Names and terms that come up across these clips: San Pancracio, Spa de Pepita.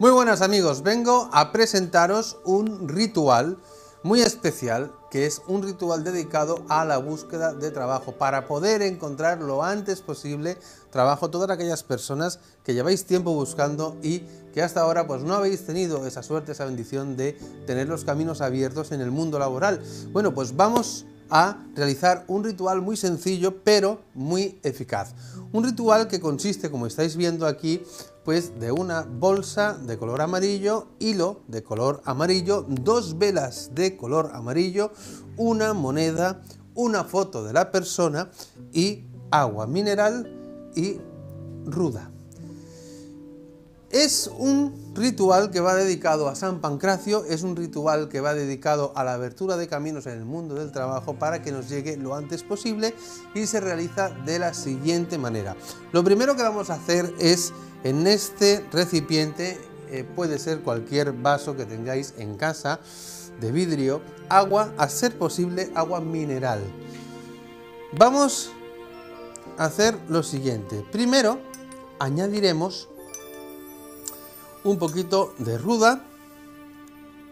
Muy buenas amigos, vengo a presentaros un ritual muy especial, que es un ritual dedicado a la búsqueda de trabajo, para poder encontrar lo antes posible trabajo, todas aquellas personas que lleváis tiempo buscando y que hasta ahora pues no habéis tenido esa suerte, esa bendición de tener los caminos abiertos en el mundo laboral. Bueno, pues vamos a realizar un ritual muy sencillo pero muy eficaz. Un ritual que consiste, como estáis viendo aquí, pues de una bolsa de color amarillo, hilo de color amarillo, dos velas de color amarillo, una moneda, una foto de la persona y agua mineral y ruda. Es un ritual que va dedicado a San Pancracio, es un ritual que va dedicado a la abertura de caminos en el mundo del trabajo para que nos llegue lo antes posible, y se realiza de la siguiente manera. Lo primero que vamos a hacer es, en este recipiente, puede ser cualquier vaso que tengáis en casa de vidrio, agua, a ser posible agua mineral. Vamos a hacer lo siguiente. Primero añadiremos un poquito de ruda,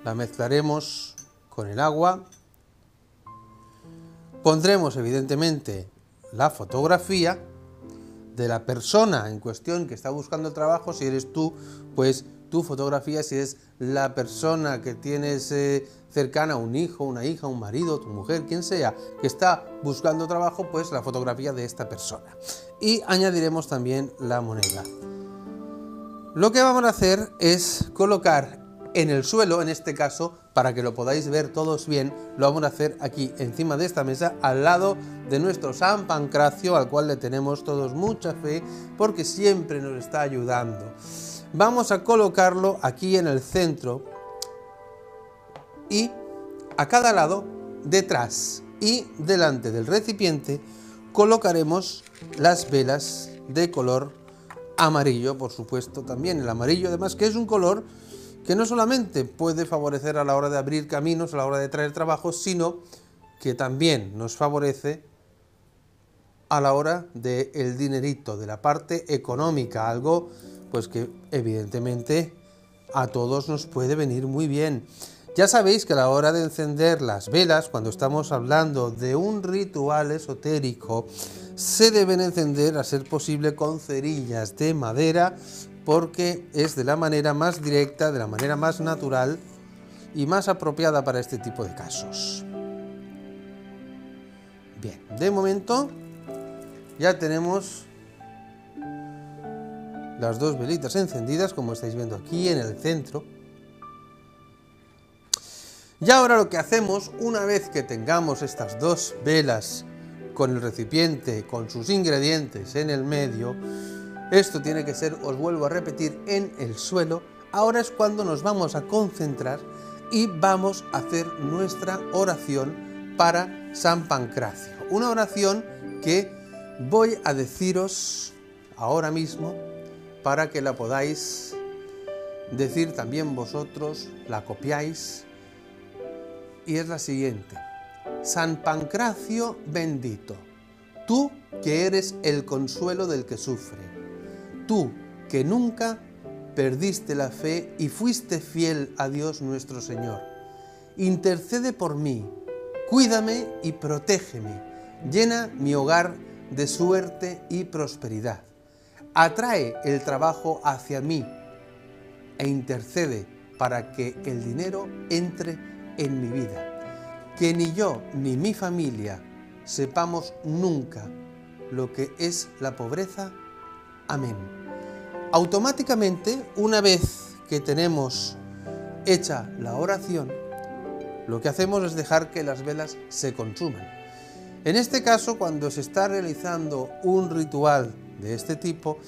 la mezclaremos con el agua, pondremos evidentemente la fotografía de la persona en cuestión que está buscando trabajo. Si eres tú, pues tu fotografía; si es la persona que tienes cercana, un hijo, una hija, un marido, tu mujer, quien sea, que está buscando trabajo, pues la fotografía de esta persona. Y añadiremos también la moneda. Lo que vamos a hacer es colocar en el suelo, en este caso, para que lo podáis ver todos bien, lo vamos a hacer aquí, encima de esta mesa, al lado de nuestro San Pancracio, al cual le tenemos todos mucha fe, porque siempre nos está ayudando. Vamos a colocarlo aquí en el centro y a cada lado, detrás y delante del recipiente, colocaremos las velas de color amarillo, por supuesto, también el amarillo, además, que es un color que no solamente puede favorecer a la hora de abrir caminos, a la hora de traer trabajo, sino que también nos favorece a la hora del dinerito, de la parte económica, algo pues que evidentemente a todos nos puede venir muy bien. Ya sabéis que a la hora de encender las velas, cuando estamos hablando de un ritual esotérico, se deben encender, a ser posible, con cerillas de madera, porque es de la manera más directa, de la manera más natural y más apropiada para este tipo de casos. Bien, de momento ya tenemos las dos velitas encendidas, como estáis viendo aquí en el centro. Y ahora lo que hacemos, una vez que tengamos estas dos velas con el recipiente, con sus ingredientes en el medio, esto tiene que ser, os vuelvo a repetir, en el suelo. Ahora es cuando nos vamos a concentrar y vamos a hacer nuestra oración para San Pancracio. Una oración que voy a deciros ahora mismo para que la podáis decir también vosotros, la copiáis. Y es la siguiente: San Pancracio bendito, tú que eres el consuelo del que sufre, tú que nunca perdiste la fe y fuiste fiel a Dios nuestro Señor, intercede por mí, cuídame y protégeme, llena mi hogar de suerte y prosperidad, atrae el trabajo hacia mí e intercede para que el dinero entre en mi vida, que ni yo ni mi familia sepamos nunca lo que es la pobreza. Amén. Automáticamente, una vez que tenemos hecha la oración, lo que hacemos es dejar que las velas se consuman. En este caso, cuando se está realizando un ritual de este tipo,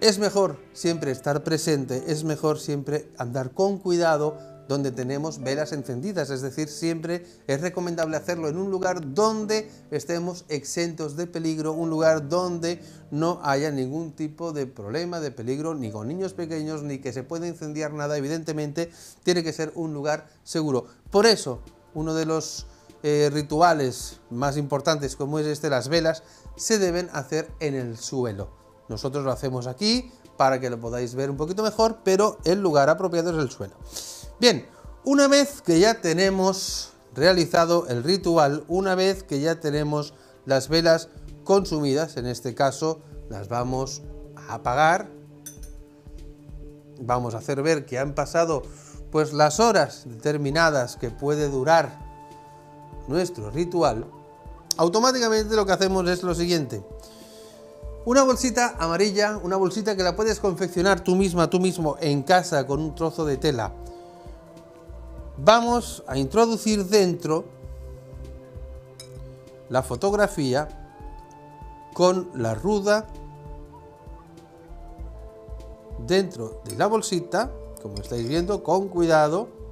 es mejor siempre estar presente, es mejor siempre andar con cuidado donde tenemos velas encendidas, es decir, siempre es recomendable hacerlo en un lugar donde estemos exentos de peligro, un lugar donde no haya ningún tipo de problema, de peligro, ni con niños pequeños, ni que se pueda incendiar nada. Evidentemente tiene que ser un lugar seguro. Por eso, uno de los rituales más importantes, como es este, las velas, se deben hacer en el suelo. Nosotros lo hacemos aquí, para que lo podáis ver un poquito mejor, pero el lugar apropiado es el suelo. Bien, una vez que ya tenemos realizado el ritual, una vez que ya tenemos las velas consumidas, en este caso las vamos a apagar, vamos a hacer ver que han pasado pues las horas determinadas que puede durar nuestro ritual. Automáticamente lo que hacemos es lo siguiente: una bolsita amarilla, una bolsita que la puedes confeccionar tú misma, tú mismo en casa con un trozo de tela, vamos a introducir dentro la fotografía con la ruda dentro de la bolsita, como estáis viendo, con cuidado.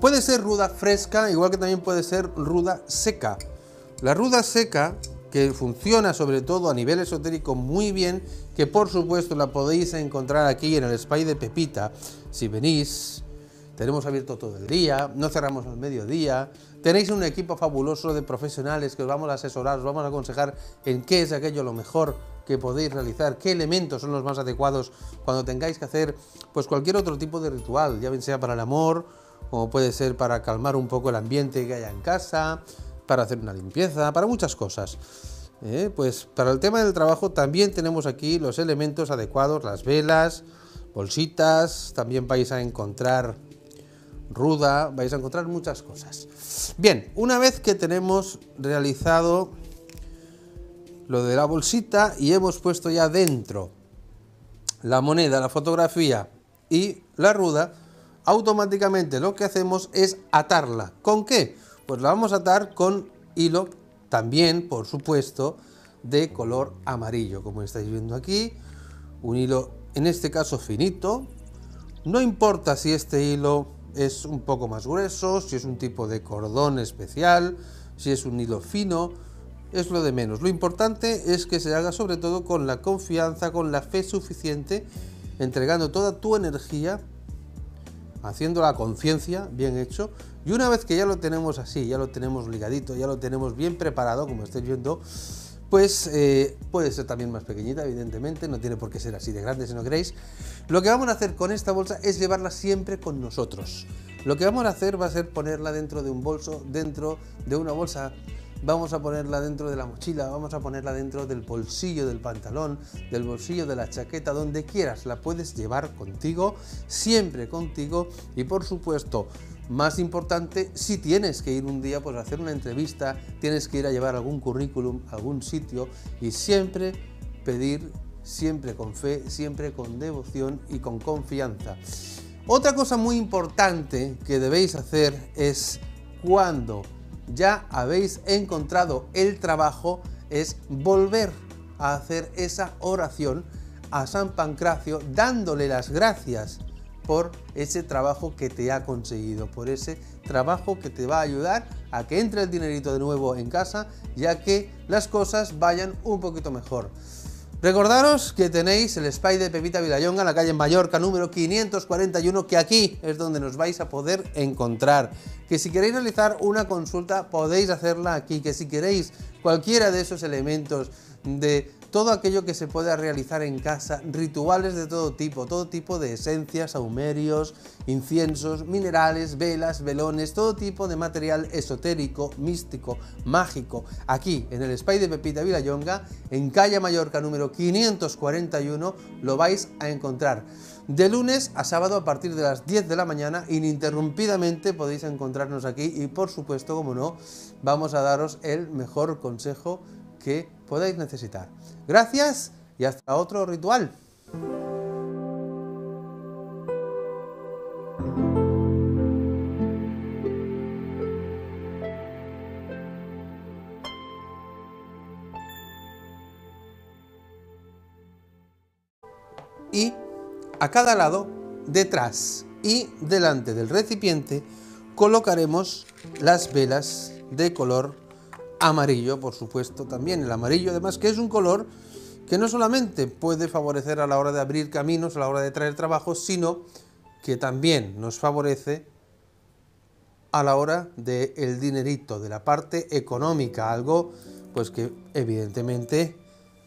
Puede ser ruda fresca, igual que también puede ser ruda seca. La ruda seca, que funciona sobre todo a nivel esotérico muy bien, que por supuesto la podéis encontrar aquí en el Spa de Pepita. Si venís, tenemos abierto todo el día, no cerramos al mediodía, tenéis un equipo fabuloso de profesionales que os vamos a asesorar, os vamos a aconsejar en qué es aquello lo mejor que podéis realizar, qué elementos son los más adecuados cuando tengáis que hacer pues cualquier otro tipo de ritual, ya bien sea para el amor, como puede ser para calmar un poco el ambiente que haya en casa, para hacer una limpieza, para muchas cosas. Pues para el tema del trabajo también tenemos aquí los elementos adecuados, las velas, bolsitas, también vais a encontrar ruda, vais a encontrar muchas cosas. Bien, una vez que tenemos realizado lo de la bolsita y hemos puesto ya dentro la moneda, la fotografía y la ruda, automáticamente lo que hacemos es atarla. ¿Con qué? Pues la vamos a atar con hilo, también por supuesto de color amarillo, como estáis viendo aquí, un hilo en este caso finito. No importa si este hilo es un poco más grueso, si es un tipo de cordón especial, si es un hilo fino, es lo de menos. Lo importante es que se haga sobre todo con la confianza, con la fe suficiente, entregando toda tu energía, haciendo la conciencia, bien hecho. Y una vez que ya lo tenemos así, ya lo tenemos ligadito, ya lo tenemos bien preparado, como estáis viendo, pues puede ser también más pequeñita, evidentemente, no tiene por qué ser así de grande si no queréis. Lo que vamos a hacer con esta bolsa es llevarla siempre con nosotros. Lo que vamos a hacer va a ser ponerla dentro de un bolso, dentro de una bolsa, vamos a ponerla dentro de la mochila, vamos a ponerla dentro del bolsillo del pantalón, del bolsillo de la chaqueta, donde quieras, la puedes llevar contigo, siempre contigo. Y por supuesto, más importante, si tienes que ir un día pues a hacer una entrevista, tienes que ir a llevar algún currículum a algún sitio, y siempre pedir, siempre con fe, siempre con devoción y con confianza. Otra cosa muy importante que debéis hacer es, cuando ya habéis encontrado el trabajo, es volver a hacer esa oración a San Pancracio, dándole las gracias por ese trabajo que te ha conseguido, por ese trabajo que te va a ayudar a que entre el dinerito de nuevo en casa, ya que las cosas vayan un poquito mejor. Recordaros que tenéis el Spa de Pepita Vilallonga en la calle Mallorca número 541, que aquí es donde nos vais a poder encontrar. Que si queréis realizar una consulta podéis hacerla aquí, que si queréis cualquiera de esos elementos, de todo aquello que se pueda realizar en casa, rituales de todo tipo de esencias, saumerios, inciensos, minerales, velas, velones, todo tipo de material esotérico, místico, mágico, aquí en el Spa de Pepita Vilallonga, en calle Mallorca número 541, lo vais a encontrar. De lunes a sábado a partir de las 10 de la mañana, ininterrumpidamente podéis encontrarnos aquí, y por supuesto, como no, vamos a daros el mejor consejo que podáis necesitar. Gracias y hasta otro ritual. Y a cada lado, detrás y delante del recipiente, colocaremos las velas de color amarillo, por supuesto, también el amarillo, además, que es un color que no solamente puede favorecer a la hora de abrir caminos, a la hora de traer trabajo, sino que también nos favorece a la hora del dinerito, de la parte económica, algo pues que evidentemente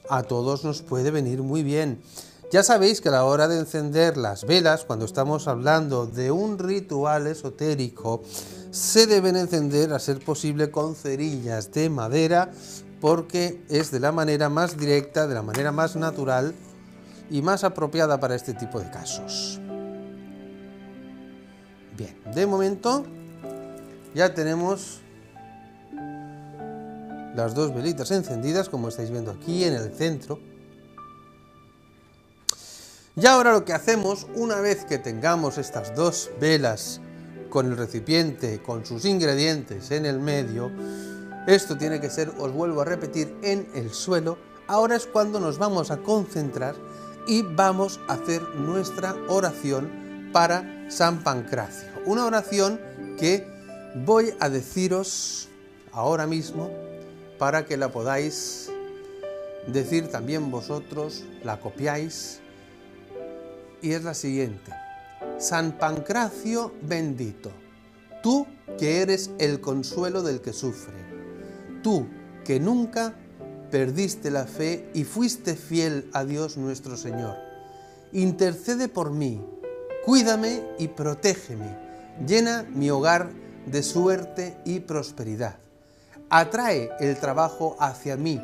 a todos nos puede venir muy bien. Ya sabéis que a la hora de encender las velas, cuando estamos hablando de un ritual esotérico, se deben encender, a ser posible, con cerillas de madera, porque es de la manera más directa, de la manera más natural y más apropiada para este tipo de casos. Bien, de momento ya tenemos las dos velitas encendidas, como estáis viendo aquí en el centro. Y ahora lo que hacemos, una vez que tengamos estas dos velas con el recipiente, con sus ingredientes en el medio, esto tiene que ser, os vuelvo a repetir, en el suelo. Ahora es cuando nos vamos a concentrar y vamos a hacer nuestra oración para San Pancracio. Una oración que voy a deciros ahora mismo para que la podáis decir también vosotros, la copiáis. Y es la siguiente: San Pancracio bendito, tú que eres el consuelo del que sufre, tú que nunca perdiste la fe y fuiste fiel a Dios nuestro Señor, intercede por mí, cuídame y protégeme, llena mi hogar de suerte y prosperidad, atrae el trabajo hacia mí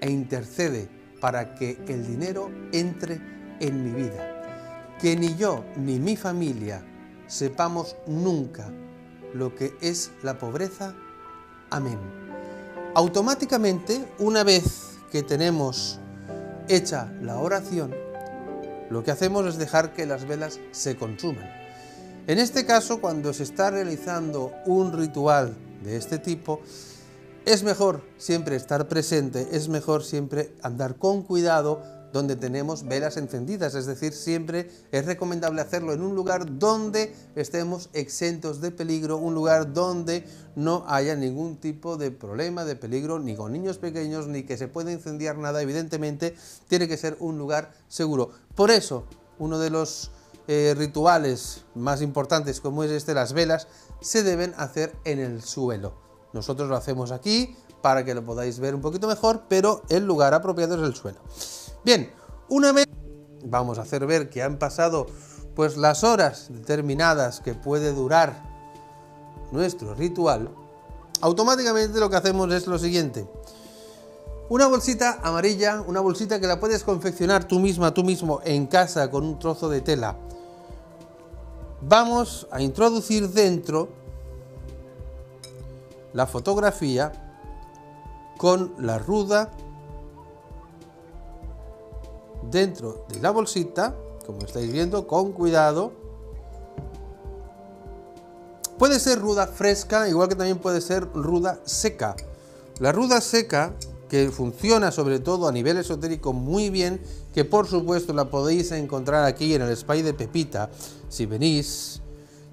e intercede para que el dinero entre en mi vida, que ni yo ni mi familia sepamos nunca lo que es la pobreza. Amén. Automáticamente, una vez que tenemos hecha la oración, lo que hacemos es dejar que las velas se consuman. En este caso, cuando se está realizando un ritual de este tipo, es mejor siempre estar presente, es mejor siempre andar con cuidado donde tenemos velas encendidas, es decir, siempre es recomendable hacerlo en un lugar donde estemos exentos de peligro, un lugar donde no haya ningún tipo de problema, de peligro, ni con niños pequeños, ni que se pueda incendiar nada, evidentemente, tiene que ser un lugar seguro. Por eso, uno de los rituales más importantes, como es este, las velas, se deben hacer en el suelo. Nosotros lo hacemos aquí para que lo podáis ver un poquito mejor, pero el lugar apropiado es el suelo. Bien, una vez vamos a hacer ver que han pasado pues las horas determinadas que puede durar nuestro ritual, automáticamente lo que hacemos es lo siguiente: una bolsita amarilla, una bolsita que la puedes confeccionar tú misma, tú mismo en casa con un trozo de tela, vamos a introducir dentro la fotografía con la ruda dentro de la bolsita, como estáis viendo, con cuidado. Puede ser ruda fresca, igual que también puede ser ruda seca. La ruda seca, que funciona sobre todo a nivel esotérico muy bien, que por supuesto la podéis encontrar aquí en el Spa de Pepita. Si venís,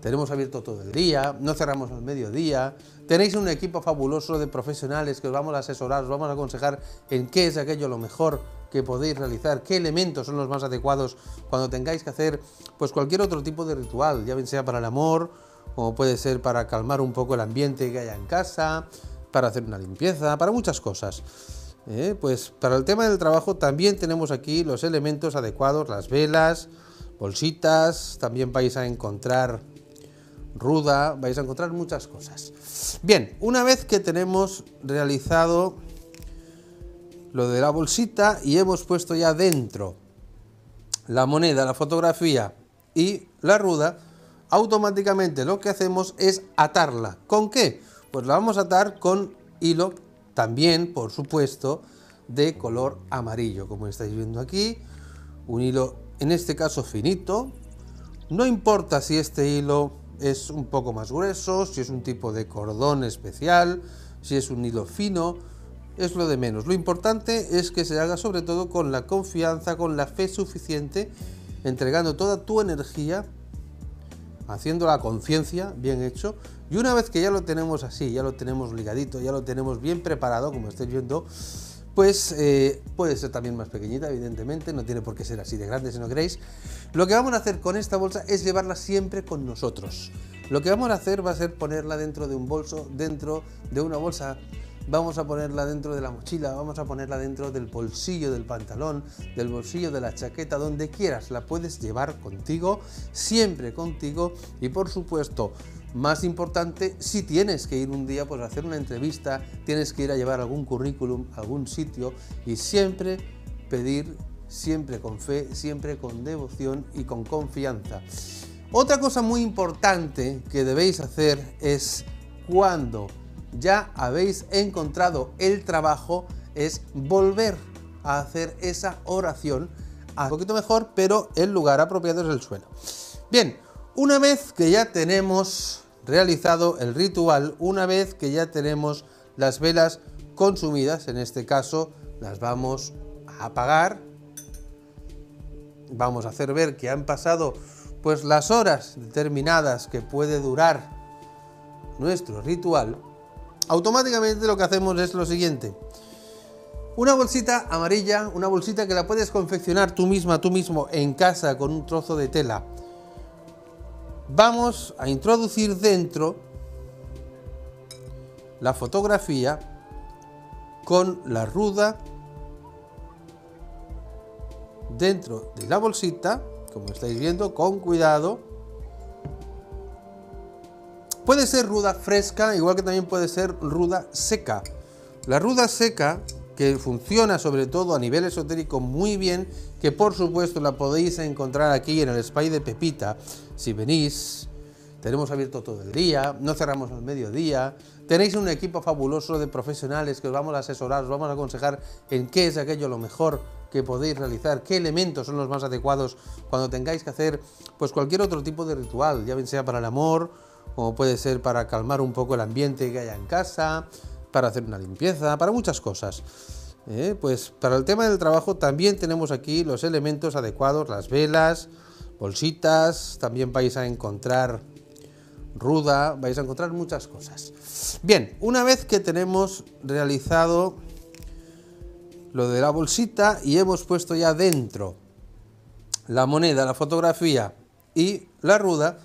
tenemos abierto todo el día, no cerramos al mediodía. Tenéis un equipo fabuloso de profesionales que os vamos a asesorar, os vamos a aconsejar en qué es aquello lo mejor que podéis realizar, qué elementos son los más adecuados cuando tengáis que hacer pues cualquier otro tipo de ritual, ya bien sea para el amor, como puede ser para calmar un poco el ambiente que haya en casa, para hacer una limpieza, para muchas cosas. Pues para el tema del trabajo también tenemos aquí los elementos adecuados, las velas, bolsitas, también vais a encontrar ruda, vais a encontrar muchas cosas. Bien, una vez que tenemos realizado lo de la bolsita y hemos puesto ya dentro la moneda, la fotografía y la ruda, automáticamente lo que hacemos es atarla. ¿Con qué? Pues la vamos a atar con hilo, también por supuesto de color amarillo, como estáis viendo aquí, un hilo en este caso finito. No importa si este hilo es un poco más grueso, si es un tipo de cordón especial, si es un hilo fino, es lo de menos. Lo importante es que se haga sobre todo con la confianza, con la fe suficiente, entregando toda tu energía, haciendo la conciencia, bien hecho. Y una vez que ya lo tenemos así, ya lo tenemos ligadito, ya lo tenemos bien preparado, como estáis viendo, pues puede ser también más pequeñita, evidentemente, no tiene por qué ser así de grande si no queréis. Lo que vamos a hacer con esta bolsa es llevarla siempre con nosotros. Lo que vamos a hacer va a ser ponerla dentro de un bolso, dentro de una bolsa vamos a ponerla dentro de la mochila, vamos a ponerla dentro del bolsillo del pantalón, del bolsillo de la chaqueta, donde quieras, la puedes llevar contigo, siempre contigo. Y por supuesto, más importante, si tienes que ir un día pues a hacer una entrevista, tienes que ir a llevar algún currículum a algún sitio, y siempre pedir, siempre con fe, siempre con devoción y con confianza. Otra cosa muy importante que debéis hacer es, cuando ya habéis encontrado el trabajo, es volver a hacer esa oración un poquito mejor, pero el lugar apropiado es el suelo. Bien, una vez que ya tenemos realizado el ritual, una vez que ya tenemos las velas consumidas, en este caso las vamos a apagar, vamos a hacer ver que han pasado pues las horas determinadas que puede durar nuestro ritual. Automáticamente lo que hacemos es lo siguiente: una bolsita amarilla, una bolsita que la puedes confeccionar tú misma, tú mismo en casa, con un trozo de tela, vamos a introducir dentro la fotografía con la ruda dentro de la bolsita, como estáis viendo, con cuidado. Puede ser ruda fresca, igual que también puede ser ruda seca. La ruda seca, que funciona sobre todo a nivel esotérico muy bien, que por supuesto la podéis encontrar aquí en el Spa de Pepita. Si venís, tenemos abierto todo el día, no cerramos al mediodía, tenéis un equipo fabuloso de profesionales que os vamos a asesorar, os vamos a aconsejar en qué es aquello lo mejor que podéis realizar, qué elementos son los más adecuados cuando tengáis que hacer pues cualquier otro tipo de ritual, ya bien sea para el amor, como puede ser para calmar un poco el ambiente que haya en casa, para hacer una limpieza, para muchas cosas. Pues para el tema del trabajo también tenemos aquí los elementos adecuados, las velas, bolsitas, también vais a encontrar ruda, vais a encontrar muchas cosas. Bien, una vez que tenemos realizado lo de la bolsita y hemos puesto ya dentro la moneda, la fotografía y la ruda,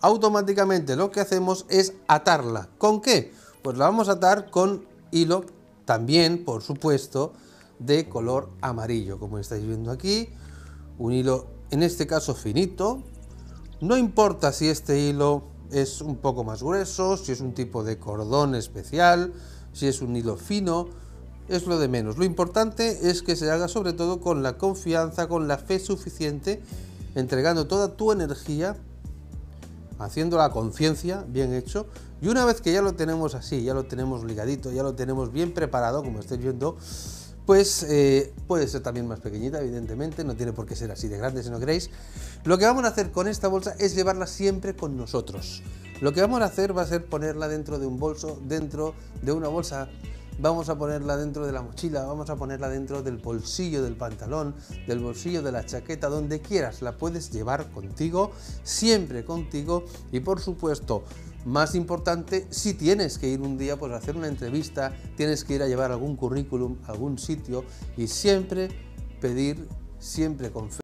automáticamente lo que hacemos es atarla. ¿Con qué? Pues la vamos a atar con hilo, también por supuesto de color amarillo, como estáis viendo aquí, un hilo en este caso finito. No importa si este hilo es un poco más grueso, si es un tipo de cordón especial, si es un hilo fino, es lo de menos. Lo importante es que se haga sobre todo con la confianza, con la fe suficiente, entregando toda tu energía, haciendo la conciencia, bien hecho. Y una vez que ya lo tenemos así, ya lo tenemos ligadito, ya lo tenemos bien preparado, como estáis viendo, pues puede ser también más pequeñita, evidentemente, no tiene por qué ser así de grande si no queréis. Lo que vamos a hacer con esta bolsa es llevarla siempre con nosotros. Lo que vamos a hacer va a ser ponerla dentro de un bolso, dentro de una bolsa, vamos a ponerla dentro de la mochila, vamos a ponerla dentro del bolsillo del pantalón, del bolsillo de la chaqueta, donde quieras, la puedes llevar contigo, siempre contigo. Y por supuesto, más importante, si tienes que ir un día pues a hacer una entrevista, tienes que ir a llevar algún currículum a algún sitio, y siempre pedir, siempre con fe.